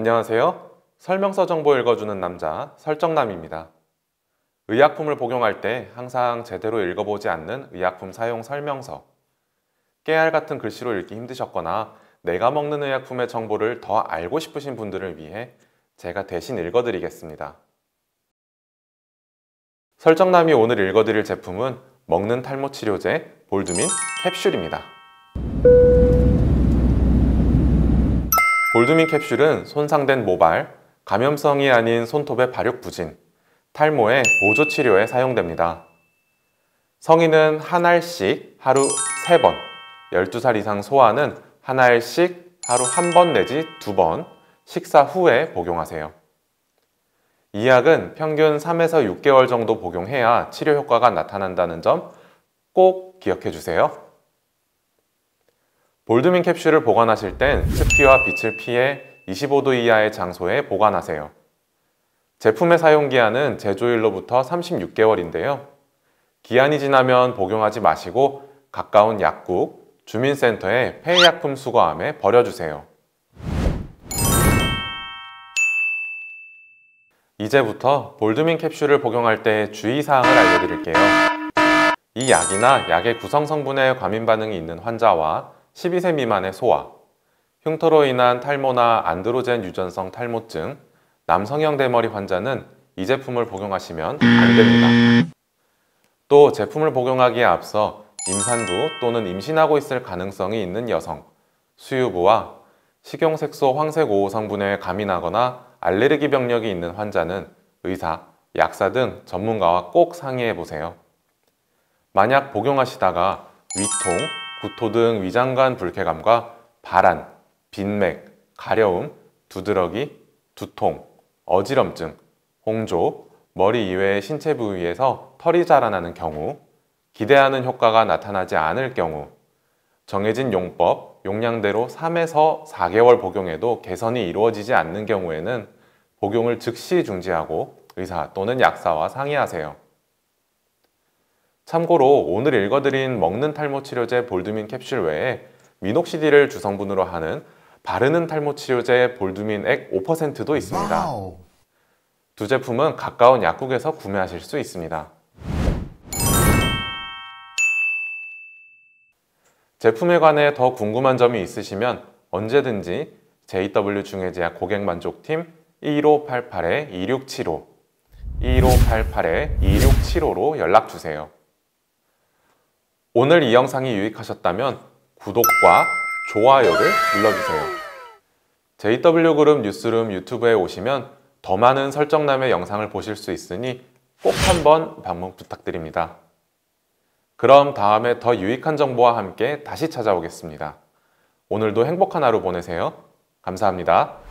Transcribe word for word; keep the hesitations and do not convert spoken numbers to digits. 안녕하세요. 설명서 정보 읽어주는 남자, 설정남입니다. 의약품을 복용할 때 항상 제대로 읽어보지 않는 의약품 사용 설명서. 깨알 같은 글씨로 읽기 힘드셨거나 내가 먹는 의약품의 정보를 더 알고 싶으신 분들을 위해 제가 대신 읽어드리겠습니다. 설정남이 오늘 읽어드릴 제품은 먹는 탈모치료제 볼두민 캡슐입니다. 볼두민 캡슐은 손상된 모발, 감염성이 아닌 손톱의 발육 부진, 탈모의 보조치료에 사용됩니다. 성인은 한 알씩 하루 세 번, 열두 살 이상 소아는 한 알씩 하루 한 번 내지 두 번 식사 후에 복용하세요. 이 약은 평균 삼에서 육 개월 정도 복용해야 치료 효과가 나타난다는 점 꼭 기억해 주세요. 볼두민 캡슐을 보관하실 땐 습기와 빛을 피해 이십오 도 이하의 장소에 보관하세요. 제품의 사용기한은 제조일로부터 삼십육 개월인데요. 기한이 지나면 복용하지 마시고 가까운 약국, 주민센터의 폐의약품 수거함에 버려주세요. 이제부터 볼두민 캡슐을 복용할 때의 주의사항을 알려드릴게요. 이 약이나 약의 구성 성분에 과민 반응이 있는 환자와 십이 세 미만의 소아, 흉터로 인한 탈모나 안드로젠 유전성 탈모증, 남성형 대머리 환자는 이 제품을 복용하시면 안됩니다. 또 제품을 복용하기에 앞서 임산부 또는 임신하고 있을 가능성이 있는 여성, 수유부와 식용색소 황색 오호 성분에 과민하거나 알레르기 병력이 있는 환자는 의사, 약사 등 전문가와 꼭 상의해보세요. 만약 복용하시다가 위통, 구토 등 위장관 불쾌감과 발한, 빈맥, 가려움, 두드러기, 두통, 어지럼증, 홍조, 머리 이외의 신체 부위에서 털이 자라나는 경우, 기대하는 효과가 나타나지 않을 경우, 정해진 용법, 용량대로 삼에서 사 개월 복용해도 개선이 이루어지지 않는 경우에는 복용을 즉시 중지하고 의사 또는 약사와 상의하세요. 참고로 오늘 읽어드린 먹는 탈모치료제 볼두민 캡슐 외에 미녹시딜을 주성분으로 하는 바르는 탈모치료제 볼두민 액 오 퍼센트도 있습니다. 두 제품은 가까운 약국에서 구매하실 수 있습니다. 제품에 관해 더 궁금한 점이 있으시면 언제든지 제이더블유 중해제약 고객만족팀 일오팔팔 이육칠오, 일오팔팔 이육칠오로 연락주세요. 오늘 이 영상이 유익하셨다면 구독과 좋아요를 눌러주세요. 제이더블유그룹 뉴스룸 유튜브에 오시면 더 많은 설정남의 영상을 보실 수 있으니 꼭 한번 방문 부탁드립니다. 그럼 다음에 더 유익한 정보와 함께 다시 찾아오겠습니다. 오늘도 행복한 하루 보내세요. 감사합니다.